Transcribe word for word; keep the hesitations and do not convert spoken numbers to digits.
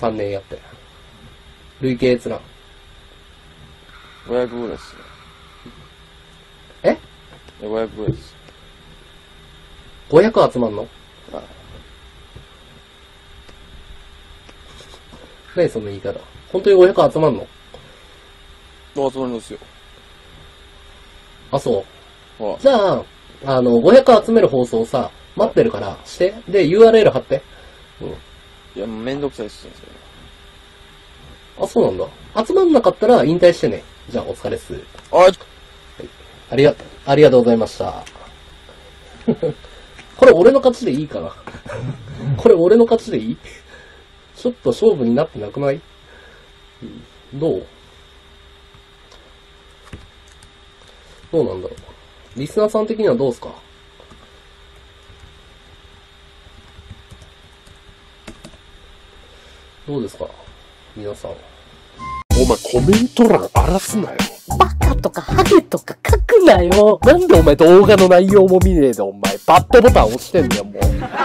さんねんやって累計閲覧ごひゃくごです。えごひゃくごです。ごひゃく集まんの？ああ、何その言い方。本当にごひゃく集まんの？集まりますよ。あ、そう。ああ、じゃあ、あの、ごひゃく集める放送さ、待ってるから、して。で、ユーアールエル 貼って。うん。いや、めんどくさいっすね、それ。あ、そうなんだ。集まんなかったら引退してね。じゃあ、お疲れっす。はい。ありが、ありがとうございました。これ俺の勝ちでいいかな。これ俺の勝ちでいい？ちょっと勝負になってなくない？どう？どうなんだろう。リスナーさん的にはどうですか？どうですか皆さん。お前コメント欄荒らすなよ。バカとかハゲとか書くなよ。なんでお前動画の内容も見ねえでお前バッドボタン押してんだよもう。